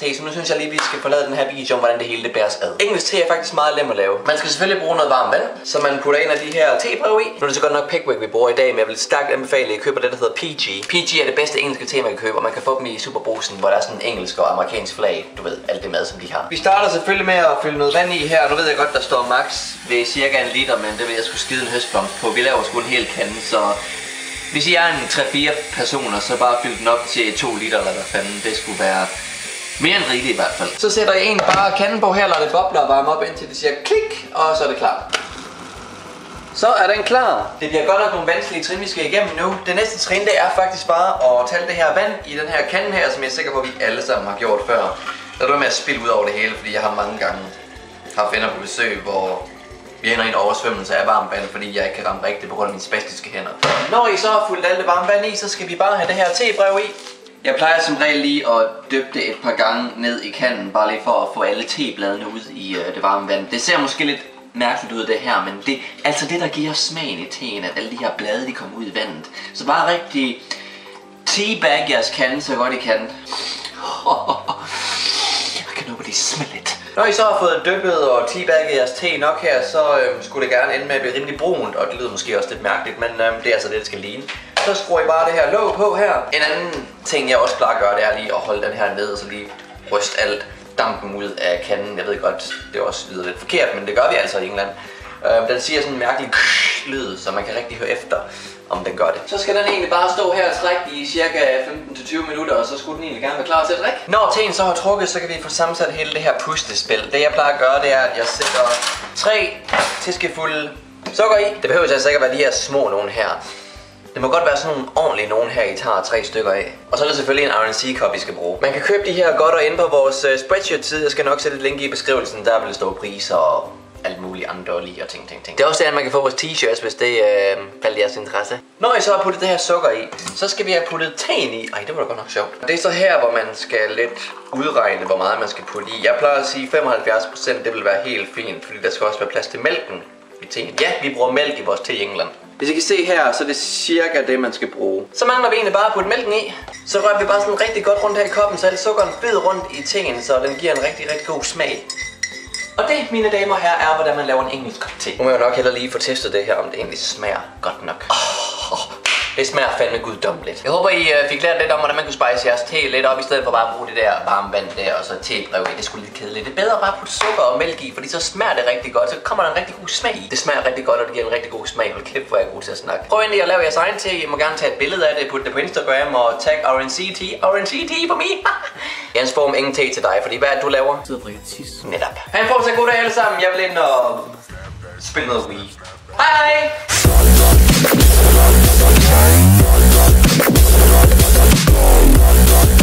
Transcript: Tea, så nu synes jeg lige, vi skal få lavet den her video om, hvordan det hele det bæres ad. Engelsk te er faktisk meget nem at lave. Man skal selvfølgelig bruge noget varmt vand, så man putter en af de her tebrød i. Nu er det så godt nok Pickwick, vi bruger i dag, men jeg vil stærkt anbefale, at I køber det, der hedder PG. PG er det bedste engelske te, man kan købe, og man kan få dem i Superbrugsen, hvor der er sådan en engelsk og amerikansk flag, du ved, alt det mad, som de har. Vi starter selvfølgelig med at fylde noget vand i her, og nu ved jeg godt, der står max ved cirka en liter, men det vil jeg skulle skide en høstblomst på. Vi laver sgu en hel kande, så hvis I er en 3-4 personer, så bare fyld den op til 2 liter eller hvad fanden, det skulle være mere end rigeligt i hvert fald. Så sætter I en bare kanden på her, lader det bobler og varme op indtil det siger klik, og så er det klar. Så er den klar. Det bliver godt nok nogle vanskelige trin, vi skal igennem nu. Det næste trin, det er faktisk bare at tage det her vand i den her kande her, som jeg er sikker på, at vi alle sammen har gjort før. Der er med at spille ud over det hele, fordi jeg har mange gange haft venner på besøg, hvor vi ender i en oversvømmelse af varmt vand, fordi jeg ikke kan ramme rigtigt på grund af mine spastiske hænder. Når I så har fuldt alt det varme vand i, så skal vi bare have det her tebrev i. Jeg plejer som regel lige at dyppe det et par gange ned i kanden, bare lige for at få alle tebladene ud i det varme vand. Det ser måske lidt mærkeligt ud det her, men det er altså det, der giver smagen i teen, at alle de her blade, de kommer ud i vandet. Så bare rigtig teabag jeres kande, så godt I kan. Når I så har fået dyppet og teabagget jeres te nok her, så skulle det gerne ende med at blive rimelig brunt, og det lyder måske også lidt mærkeligt, men det er altså det, det skal ligne. Så skruer I bare det her låg på her. En anden ting, jeg også plejer at gøre, det er lige at holde den her ned og så lige ryste alt dampen ud af kanden. Jeg ved godt, det også lyder lidt forkert, men det gør vi altså i England. Den siger sådan en mærkelig lyd, så man kan rigtig høre efter, om den gør det. Så skal den egentlig bare stå her og trække i cirka 15-20 minutter, og så skulle den egentlig gerne være klar til at drikke. Når teen så har trukket, så kan vi få sammensat hele det her puslespil. Det jeg plejer at gøre, det er, at jeg sætter 3 teskefulde sukker i. Det behøver altså ikke at være de her små nogen her. Det må godt være sådan nogle ordentlige nogen her, I tager 3 stykker af. Og så er det selvfølgelig en R&C kop, I skal bruge. Man kan købe de her godt og inde på vores Spreadshirt side. Jeg skal nok sætte et link i beskrivelsen, der vil stå priser og alt muligt andollige og ting. Det er også det, at man kan få vores t-shirts, hvis det falder jeres interesse. Når I så har puttet det her sukker i, så skal vi have puttet teen i. Ej, det var da godt nok sjovt. Det er så her, hvor man skal lidt udregne, hvor meget man skal putte i. Jeg plejer at sige 75%, det vil være helt fint, fordi der skal også være plads til mælken i teen. Ja, vi bruger mælk i vores te i England. Hvis I kan se her, så er det cirka det, man skal bruge. Så mangler vi egentlig bare at putte mælken i. Så rører vi bare sådan rigtig godt rundt her i koppen, så er det sukkeren fed rundt i teen, så den giver en rigtig, rigtig god smag. Og det, mine damer og herrer, er, hvordan man laver en engelsk kop te. Nu må jeg nok hellere lige få testet det her, om det egentlig smager godt nok. Det smager fandme guddommeligt. Jeg håber, I fik lært lidt om, hvordan man kunne spice jeres te lidt op, i stedet for bare at bruge det der varme vand der, og så tebrev i. Det skulle lidt kedeligt. Det er bedre at bare putte sukker og mælk i, fordi så smager det rigtig godt, så kommer der en rigtig god smag i. Det smager rigtig godt, og det giver en rigtig god smag. Hold kæft, hvor jeg er god til at snakke. Prøv endelig at lave jeres egen te. I må gerne tage et billede af det, putte det på Instagram og tag RNC Tea. RNC Tea på mig. Jens får ingen te til dig, fordi hvad du laver? Sidder og drikker tis. Netop. Ha' en fortsat god dag alle sammen. Jeg vil ind og spille noget Wii. Hej!